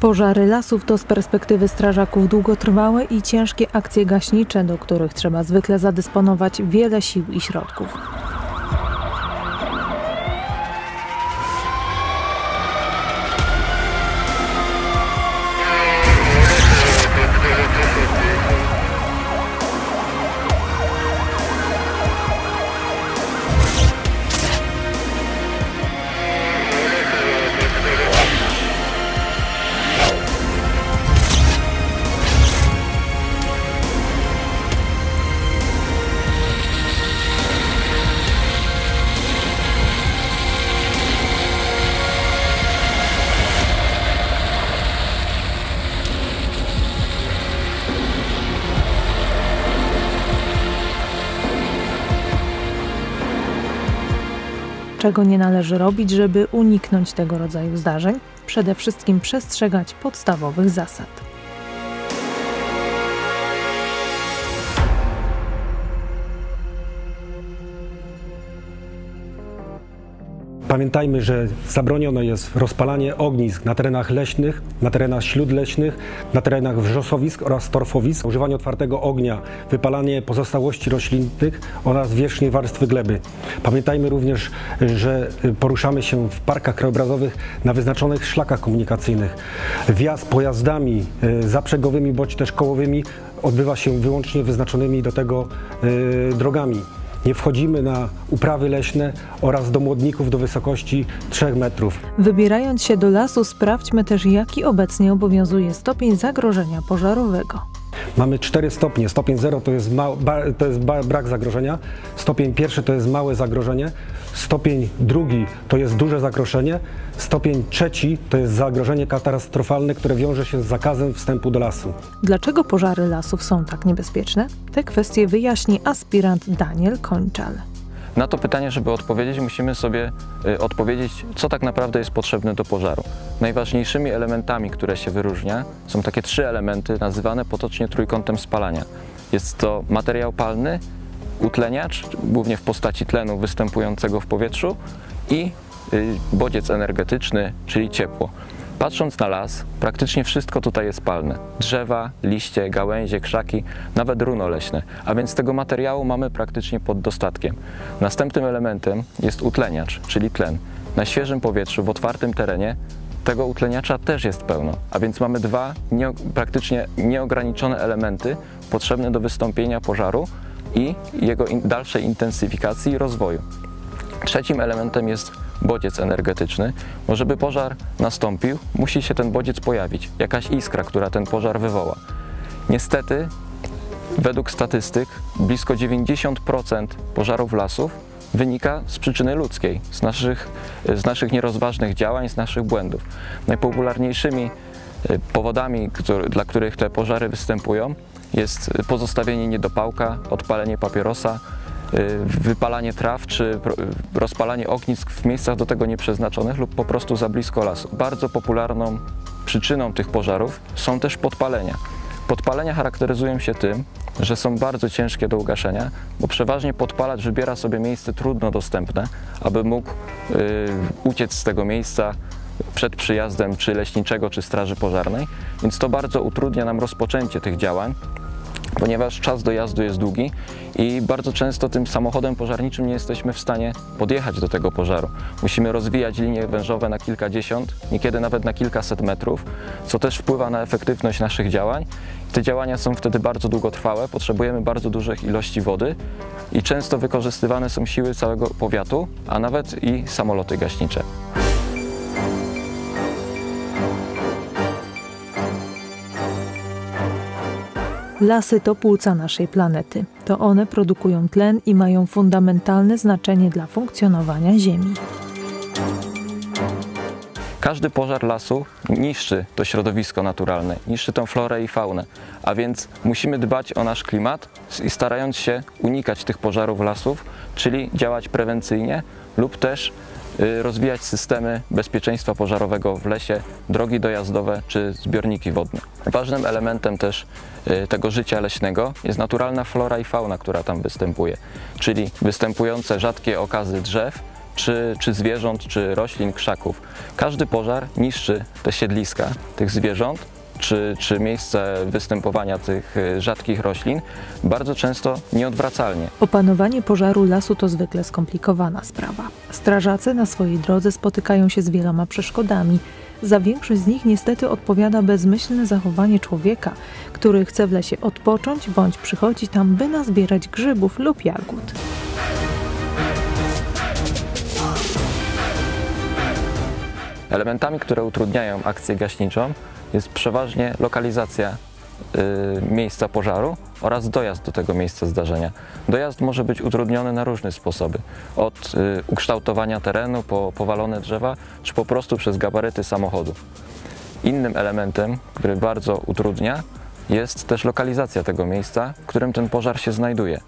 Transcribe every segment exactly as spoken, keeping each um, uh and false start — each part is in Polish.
Pożary lasów to z perspektywy strażaków długotrwałe i ciężkie akcje gaśnicze, do których trzeba zwykle zadysponować wiele sił i środków. Czego nie należy robić, żeby uniknąć tego rodzaju zdarzeń? Przede wszystkim przestrzegać podstawowych zasad. Pamiętajmy, że zabronione jest rozpalanie ognisk na terenach leśnych, na terenach śródleśnych, na terenach wrzosowisk oraz torfowisk, używanie otwartego ognia, wypalanie pozostałości roślinnych oraz wierzchniej warstwy gleby. Pamiętajmy również, że poruszamy się w parkach krajobrazowych na wyznaczonych szlakach komunikacyjnych. Wjazd pojazdami zaprzegowymi bądź też kołowymi odbywa się wyłącznie wyznaczonymi do tego drogami. Nie wchodzimy na uprawy leśne oraz do młodników do wysokości trzech metrów. Wybierając się do lasu, sprawdźmy też, jaki obecnie obowiązuje stopień zagrożenia pożarowego. Mamy cztery stopnie. Stopień zero to jest, ma, to jest brak zagrożenia, stopień pierwszy to jest małe zagrożenie, stopień drugi to jest duże zagrożenie, stopień trzeci to jest zagrożenie katastrofalne, które wiąże się z zakazem wstępu do lasu. Dlaczego pożary lasów są tak niebezpieczne? Te kwestie wyjaśni aspirant Daniel Kończal. Na to pytanie, żeby odpowiedzieć, musimy sobie odpowiedzieć, co tak naprawdę jest potrzebne do pożaru. Najważniejszymi elementami, które się wyróżnia, są takie trzy elementy nazywane potocznie trójkątem spalania. Jest to materiał palny, utleniacz, głównie w postaci tlenu występującego w powietrzu, i bodziec energetyczny, czyli ciepło. Patrząc na las, praktycznie wszystko tutaj jest palne. Drzewa, liście, gałęzie, krzaki, nawet runo leśne, a więc tego materiału mamy praktycznie pod dostatkiem. Następnym elementem jest utleniacz, czyli tlen. Na świeżym powietrzu, w otwartym terenie, tego utleniacza też jest pełno, a więc mamy dwa nie, praktycznie nieograniczone elementy potrzebne do wystąpienia pożaru i jego in, dalszej intensyfikacji i rozwoju. Trzecim elementem jest bodziec energetyczny, bo żeby pożar nastąpił, musi się ten bodziec pojawić, jakaś iskra, która ten pożar wywoła. Niestety, według statystyk, blisko dziewięćdziesiąt procent pożarów lasów wynika z przyczyny ludzkiej, z naszych, z naszych nierozważnych działań, z naszych błędów. Najpopularniejszymi powodami, który, dla których te pożary występują, jest pozostawienie niedopałka, odpalenie papierosa, wypalanie traw czy rozpalanie ognisk w miejscach do tego nieprzeznaczonych lub po prostu za blisko lasu. Bardzo popularną przyczyną tych pożarów są też podpalenia. Podpalenia charakteryzują się tym, że są bardzo ciężkie do ugaszenia, bo przeważnie podpalacz wybiera sobie miejsce trudno dostępne, aby mógł yy, uciec z tego miejsca przed przyjazdem czy leśniczego, czy straży pożarnej, więc to bardzo utrudnia nam rozpoczęcie tych działań, ponieważ czas dojazdu jest długi i bardzo często tym samochodem pożarniczym nie jesteśmy w stanie podjechać do tego pożaru. Musimy rozwijać linie wężowe na kilkadziesiąt, niekiedy nawet na kilkaset metrów, co też wpływa na efektywność naszych działań. Te działania są wtedy bardzo długotrwałe, potrzebujemy bardzo dużych ilości wody i często wykorzystywane są siły całego powiatu, a nawet i samoloty gaśnicze. Lasy to płuca naszej planety. To one produkują tlen i mają fundamentalne znaczenie dla funkcjonowania Ziemi. Każdy pożar lasu niszczy to środowisko naturalne, niszczy tą florę i faunę, a więc musimy dbać o nasz klimat i starając się unikać tych pożarów lasów, czyli działać prewencyjnie lub też rozwijać systemy bezpieczeństwa pożarowego w lesie, drogi dojazdowe czy zbiorniki wodne. Ważnym elementem też tego życia leśnego jest naturalna flora i fauna, która tam występuje, czyli występujące rzadkie okazy drzew czy, czy zwierząt, czy roślin, krzaków. Każdy pożar niszczy te siedliska tych zwierząt, czy, czy miejsce występowania tych rzadkich roślin, bardzo często nieodwracalnie. Opanowanie pożaru lasu to zwykle skomplikowana sprawa. Strażacy na swojej drodze spotykają się z wieloma przeszkodami. Za większość z nich niestety odpowiada bezmyślne zachowanie człowieka, który chce w lesie odpocząć bądź przychodzi tam, by nazbierać grzybów lub jagód. Elementami, które utrudniają akcję gaśniczą, jest przeważnie lokalizacja y, miejsca pożaru oraz dojazd do tego miejsca zdarzenia. Dojazd może być utrudniony na różne sposoby, od y, ukształtowania terenu po powalone drzewa, czy po prostu przez gabaryty samochodów. Innym elementem, który bardzo utrudnia, jest też lokalizacja tego miejsca, w którym ten pożar się znajduje.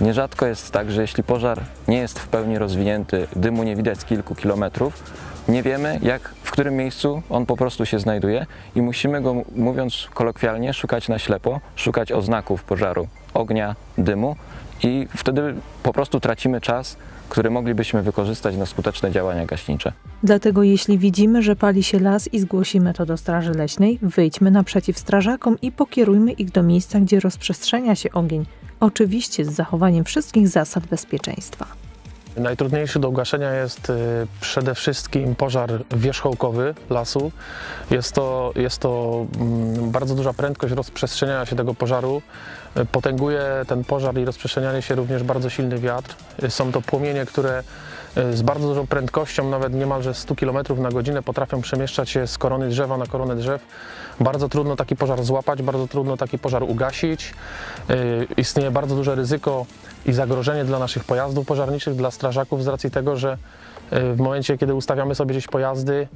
Nierzadko jest tak, że jeśli pożar nie jest w pełni rozwinięty, dymu nie widać z kilku kilometrów, nie wiemy, jak, w którym miejscu on po prostu się znajduje i musimy go, mówiąc kolokwialnie, szukać na ślepo, szukać oznaków pożaru, ognia, dymu i wtedy po prostu tracimy czas, który moglibyśmy wykorzystać na skuteczne działania gaśnicze. Dlatego jeśli widzimy, że pali się las i zgłosimy to do Straży Leśnej, wyjdźmy naprzeciw strażakom i pokierujmy ich do miejsca, gdzie rozprzestrzenia się ogień. Oczywiście z zachowaniem wszystkich zasad bezpieczeństwa. Najtrudniejszy do ugaszenia jest przede wszystkim pożar wierzchołkowy lasu. Jest to, jest to bardzo duża prędkość rozprzestrzeniania się tego pożaru. Potęguje ten pożar i rozprzestrzenianie się również bardzo silny wiatr. Są to płomienie, które z bardzo dużą prędkością, nawet niemalże sto kilometrów na godzinę, potrafią przemieszczać się z korony drzewa na koronę drzew. Bardzo trudno taki pożar złapać, bardzo trudno taki pożar ugasić. Istnieje bardzo duże ryzyko i zagrożenie dla naszych pojazdów pożarniczych, dla strażaków z racji tego, że w momencie, kiedy ustawiamy sobie gdzieś pojazdy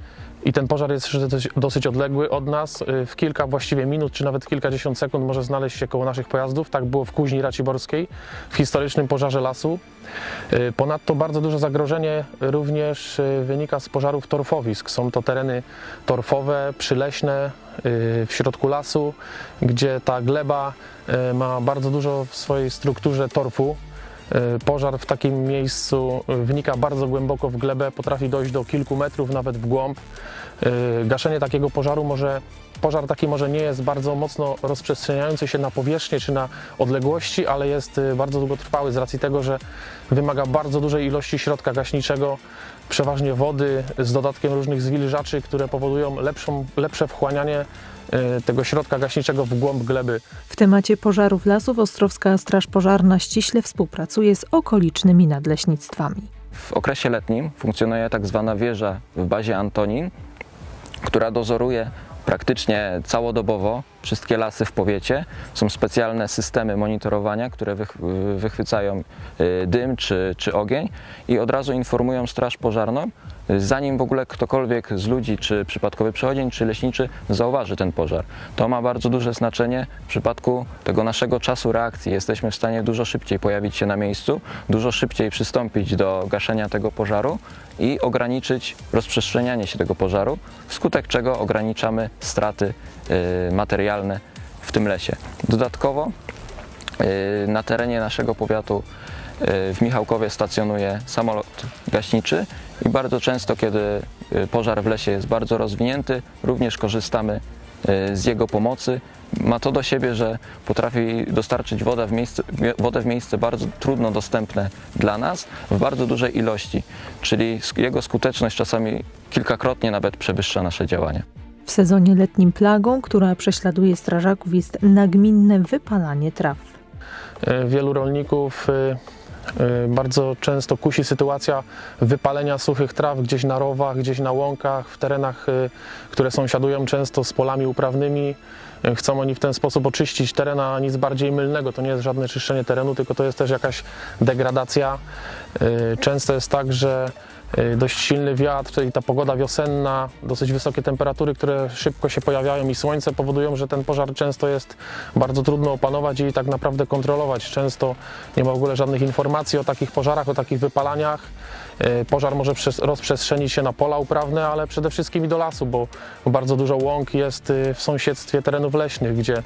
i ten pożar jest dosyć odległy od nas, w kilka właściwie minut, czy nawet kilkadziesiąt sekund może znaleźć się koło naszych pojazdów. Tak było w Kuźni Raciborskiej, w historycznym pożarze lasu. Ponadto bardzo duże zagrożenie również wynika z pożarów torfowisk. Są to tereny torfowe, przyleśne, w środku lasu, gdzie ta gleba ma bardzo dużo w swojej strukturze torfu. Pożar w takim miejscu wnika bardzo głęboko w glebę, potrafi dojść do kilku metrów, nawet w głąb. Gaszenie takiego pożaru może, pożar taki może nie jest bardzo mocno rozprzestrzeniający się na powierzchnię czy na odległości, ale jest bardzo długotrwały z racji tego, że wymaga bardzo dużej ilości środka gaśniczego, przeważnie wody z dodatkiem różnych zwilżaczy, które powodują lepszą, lepsze wchłanianie tego środka gaśniczego w głąb gleby. W temacie pożarów lasów Ostrowska Straż Pożarna ściśle współpracuje z okolicznymi nadleśnictwami. W okresie letnim funkcjonuje tak zwana wieża w bazie Antonin, która dozoruje praktycznie całodobowo wszystkie lasy w powiecie. Są specjalne systemy monitorowania, które wychwycają dym czy, czy ogień i od razu informują Straż Pożarną, zanim w ogóle ktokolwiek z ludzi, czy przypadkowy przechodzień, czy leśniczy zauważy ten pożar. To ma bardzo duże znaczenie w przypadku tego naszego czasu reakcji. Jesteśmy w stanie dużo szybciej pojawić się na miejscu, dużo szybciej przystąpić do gaszenia tego pożaru i ograniczyć rozprzestrzenianie się tego pożaru, wskutek czego ograniczamy straty yy, materialne w tym lesie. Dodatkowo yy, na terenie naszego powiatu w Michałkowie stacjonuje samolot gaśniczy i bardzo często, kiedy pożar w lesie jest bardzo rozwinięty, również korzystamy z jego pomocy. Ma to do siebie, że potrafi dostarczyć wodę w miejsce, wodę w miejsce bardzo trudno dostępne dla nas w bardzo dużej ilości, czyli jego skuteczność czasami kilkakrotnie nawet przewyższa nasze działania. W sezonie letnim plagą, która prześladuje strażaków, jest nagminne wypalanie traw. Wielu rolników bardzo często kusi sytuacja wypalenia suchych traw gdzieś na rowach, gdzieś na łąkach, w terenach, które sąsiadują często z polami uprawnymi. Chcą oni w ten sposób oczyścić teren, a nic bardziej mylnego. To nie jest żadne czyszczenie terenu, tylko to jest też jakaś degradacja. Często jest tak, że dość silny wiatr i ta pogoda wiosenna, dosyć wysokie temperatury, które szybko się pojawiają i słońce powodują, że ten pożar często jest bardzo trudno opanować i tak naprawdę kontrolować. Często nie ma w ogóle żadnych informacji o takich pożarach, o takich wypalaniach. Pożar może rozprzestrzenić się na pola uprawne, ale przede wszystkim i do lasu, bo bardzo dużo łąk jest w sąsiedztwie terenów leśnych, gdzie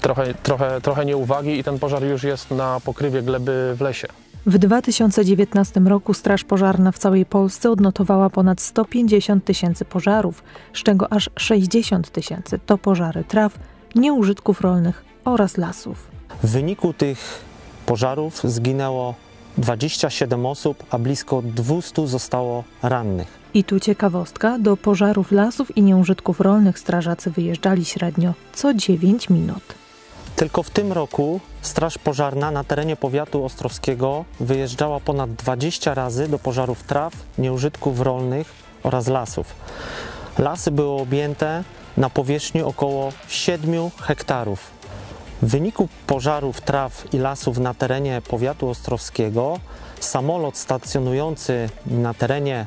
trochę, trochę, trochę nieuwagi i ten pożar już jest na pokrywie gleby w lesie. W dwa tysiące dziewiętnastym roku Straż Pożarna w całej Polsce odnotowała ponad sto pięćdziesiąt tysięcy pożarów, z czego aż sześćdziesiąt tysięcy to pożary traw, nieużytków rolnych oraz lasów. W wyniku tych pożarów zginęło dwadzieścia siedem osób, a blisko dwieście zostało rannych. I tu ciekawostka, do pożarów lasów i nieużytków rolnych strażacy wyjeżdżali średnio co dziewięć minut. Tylko w tym roku Straż Pożarna na terenie powiatu ostrowskiego wyjeżdżała ponad dwadzieścia razy do pożarów traw, nieużytków rolnych oraz lasów. Lasy były objęte na powierzchni około siedmiu hektarów. W wyniku pożarów traw i lasów na terenie powiatu ostrowskiego samolot stacjonujący na terenie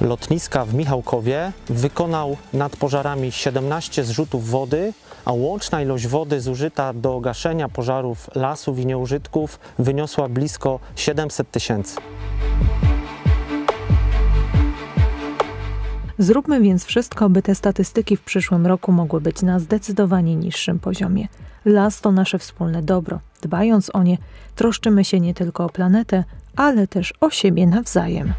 lotniska w Michałkowie wykonał nad pożarami siedemnaście zrzutów wody, a łączna ilość wody zużyta do gaszenia pożarów lasów i nieużytków wyniosła blisko siedemset tysięcy. Zróbmy więc wszystko, by te statystyki w przyszłym roku mogły być na zdecydowanie niższym poziomie. Las to nasze wspólne dobro. Dbając o nie, troszczymy się nie tylko o planetę, ale też o siebie nawzajem.